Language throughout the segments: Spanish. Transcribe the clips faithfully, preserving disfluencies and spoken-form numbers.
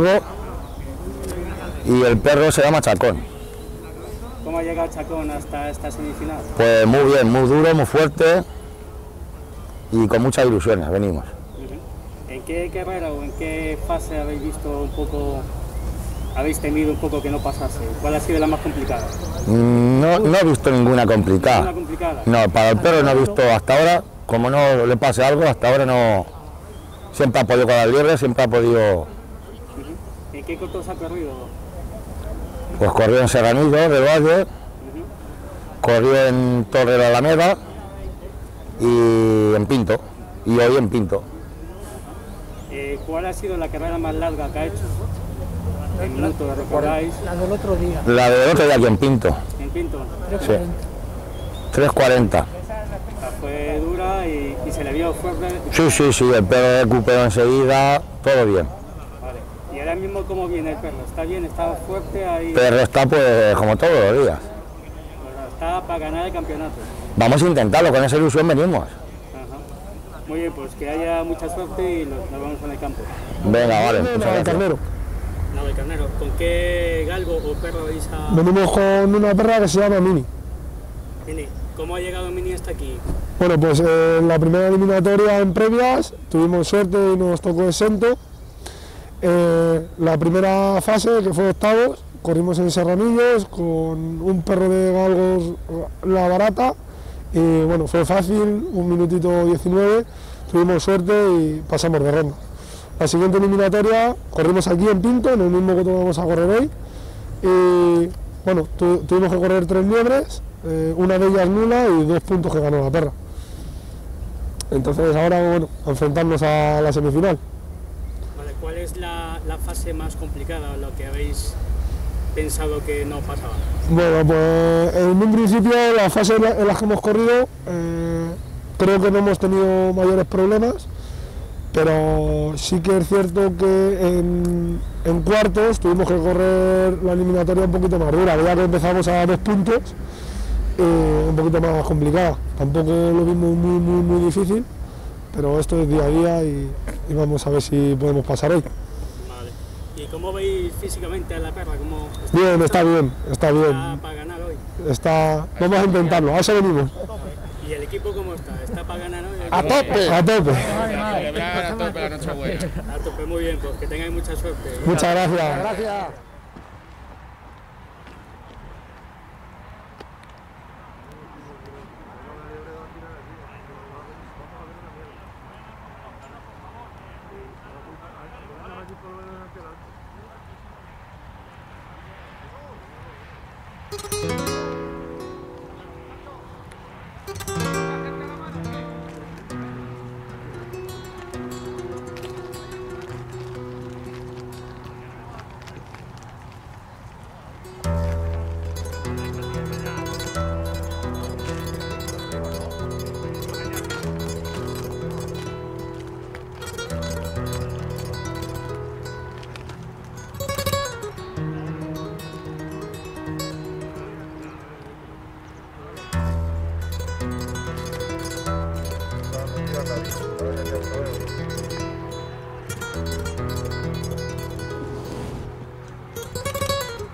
perro y el perro se llama Chacón. ¿Cómo ha llegado Chacón hasta esta semifinal? Pues muy bien, muy duro, muy fuerte y con muchas ilusiones venimos. ¿En qué carrera o en qué fase habéis visto un poco, habéis temido un poco que no pasase? ¿Cuál ha sido la más complicada? No, no he visto ninguna complicada. ¿Ninguna complicada? No, para el perro no he visto hasta ahora, como no le pase algo, hasta ahora no. Siempre ha podido con las liebres, siempre ha podido. ¿En qué cortos ha corrido? Pues corrió en Serranillo, del Valle, uh-huh. Corrió en Torre de Alameda y en Pinto, y hoy en Pinto. Eh, ¿Cuál ha sido la carrera más larga que ha hecho? ¿En minutos la recordáis? La del otro día. La del otro día aquí en Pinto. ¿En Pinto? Sí. tres cuarenta. Fue dura y, y se le vio fuerte. Sí, sí, sí, el perro recuperó enseguida, todo bien. Vale. ¿Y ahora mismo cómo viene el perro? ¿Está bien? ¿Está fuerte ahí? El perro está pues como todos los días. Bueno, está para ganar el campeonato. Vamos a intentarlo, con esa ilusión venimos. Ajá. Muy bien, pues que haya mucha suerte y nos vemos en el campo. Venga, vale. Nave carnero. Nave carnero. ¿Con qué galgo o perro vais a...? Venimos con una perra que se llama Mini. Mini. ¿Cómo ha llegado Mini hasta aquí? Bueno, pues en eh, la primera eliminatoria en previas tuvimos suerte y nos tocó exento. Eh, la primera fase, que fue octavos, corrimos en Serranillos con un perro de Galgos la Barata. Y bueno, fue fácil, un minutito diecinueve, tuvimos suerte y pasamos de ronda. La siguiente eliminatoria corrimos aquí en Pinto, en el mismo que vamos a correr hoy. Y bueno, tu, tuvimos que correr tres liebres. Eh, una de ellas nula y dos puntos que ganó la perra. Entonces ahora, bueno, enfrentarnos a la semifinal. Vale, ¿cuál es la, la fase más complicada, lo que habéis pensado que no pasaba? Bueno, pues en un principio la fase en la, en las que hemos corrido eh, creo que no hemos tenido mayores problemas, pero sí que es cierto que en, en cuartos tuvimos que correr la eliminatoria un poquito más dura, ya que empezamos a dos puntos. Eh, un poquito más complicada, tampoco lo vimos muy, muy, muy difícil, pero esto es día a día y, y vamos a ver si podemos pasar hoy. Vale. ¿Y cómo veis físicamente a la perra? ¿Cómo está bien, está bien, está bien. ¿Está para ganar hoy? Está... Vamos a intentarlo, a eso venimos. ¿Y el equipo cómo está? ¿Está para ganar hoy? ¡A tope! ¡A tope! A tope la noche buena. A tope, muy bien, pues que tengáis mucha suerte. Muchas gracias. Gracias.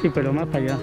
Sí, pero más para allá.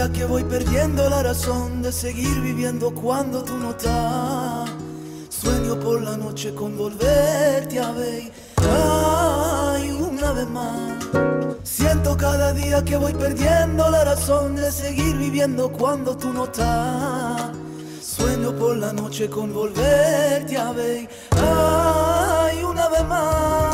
día que voy perdiendo la razón de seguir viviendo cuando tú no estás. Sueño por la noche con volverte a ver, ay, una vez más. Siento cada día que voy perdiendo la razón de seguir viviendo cuando tú no estás. Sueño por la noche con volverte a ver, ay, una vez más.